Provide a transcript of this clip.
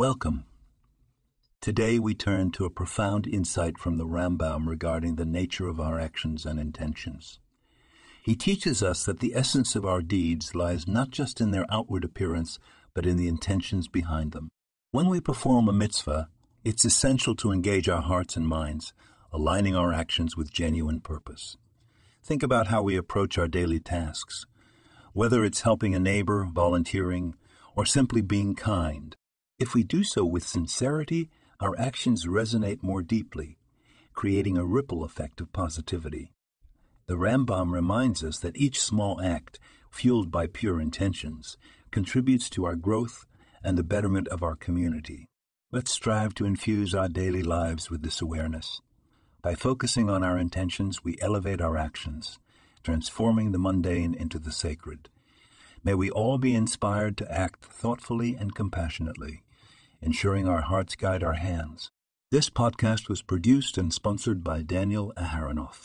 Welcome. Today we turn to a profound insight from the Rambam regarding the nature of our actions and intentions. He teaches us that the essence of our deeds lies not just in their outward appearance, but in the intentions behind them. When we perform a mitzvah, it's essential to engage our hearts and minds, aligning our actions with genuine purpose. Think about how we approach our daily tasks. Whether it's helping a neighbor, volunteering, or simply being kind, if we do so with sincerity, our actions resonate more deeply, creating a ripple effect of positivity. The Rambam reminds us that each small act, fueled by pure intentions, contributes to our growth and the betterment of our community. Let's strive to infuse our daily lives with this awareness. By focusing on our intentions, we elevate our actions, transforming the mundane into the sacred. May we all be inspired to act thoughtfully and compassionately, ensuring our hearts guide our hands. This podcast was produced and sponsored by Daniel Aharonoff.